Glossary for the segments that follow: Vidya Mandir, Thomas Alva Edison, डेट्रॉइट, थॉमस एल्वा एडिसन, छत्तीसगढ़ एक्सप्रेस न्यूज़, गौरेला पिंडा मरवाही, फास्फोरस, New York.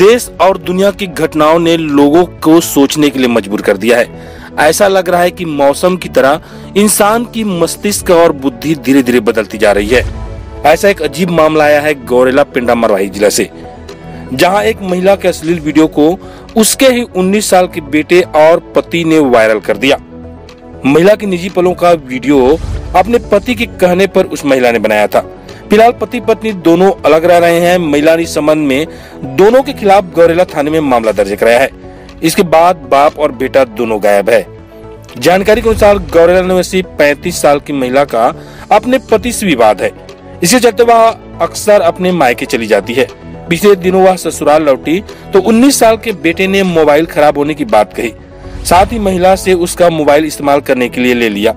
देश और दुनिया की घटनाओं ने लोगों को सोचने के लिए मजबूर कर दिया है। ऐसा लग रहा है कि मौसम की तरह इंसान की मस्तिष्क और बुद्धि धीरे धीरे बदलती जा रही है। ऐसा एक अजीब मामला आया है गौरेला पिंडा मरवाही जिला से, जहां एक महिला के अश्लील वीडियो को उसके ही 19 साल के बेटे और पति ने वायरल कर दिया। महिला के निजी पलों का वीडियो अपने पति के कहने पर उस महिला ने बनाया था। फिलहाल पति पत्नी दोनों अलग रह रहे हैं। महिला ने इस संबंध में दोनों के खिलाफ गौरेला थाने में मामला दर्ज कराया है। इसके बाद बाप और बेटा दोनों गायब है। जानकारी के अनुसार गौरेला निवासी 35 साल की महिला का अपने पति से विवाद है। इसी चलते वह अक्सर अपने मायके चली जाती है। पिछले दिनों वह ससुराल लौटी तो 19 साल के बेटे ने मोबाइल खराब होने की बात कही, साथ ही महिला से उसका मोबाइल इस्तेमाल करने के लिए ले लिया।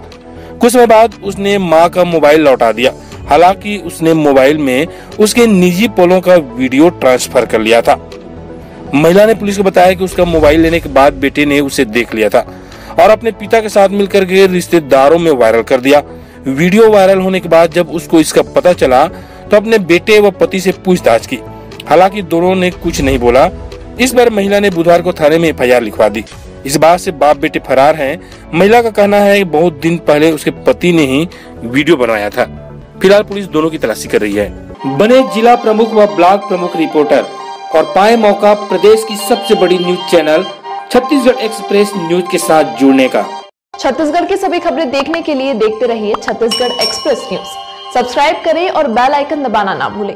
कुछ समय बाद उसने मां का मोबाइल लौटा दिया। हालांकि उसने मोबाइल में उसके निजी पलों का वीडियो ट्रांसफर कर लिया था। महिला ने पुलिस को बताया कि उसका मोबाइल लेने के बाद बेटे ने उसे देख लिया था और अपने पिता के साथ मिलकर के रिश्तेदारों में वायरल कर दिया। वीडियो वायरल होने के बाद जब उसको इसका पता चला तो अपने बेटे व पति से पूछताछ की, हालांकि दोनों ने कुछ नहीं बोला। इस बार महिला ने बुधवार को थाने में एफआईआर लिखवा दी। इस बात से बाप बेटे फरार हैं। महिला का कहना है कि बहुत दिन पहले उसके पति ने ही वीडियो बनाया था। फिलहाल पुलिस दोनों की तलाशी कर रही है। बने जिला प्रमुख व ब्लॉक प्रमुख रिपोर्टर और पाए मौका प्रदेश की सबसे बड़ी news channel Chhattisgarh express news के साथ जुड़ने का। छत्तीसगढ़ की सभी खबरें देखने के लिए देखते रहिए छत्तीसगढ़ एक्सप्रेस न्यूज़। सब्सक्राइब करें और बेल आइकन दबाना ना भूलें।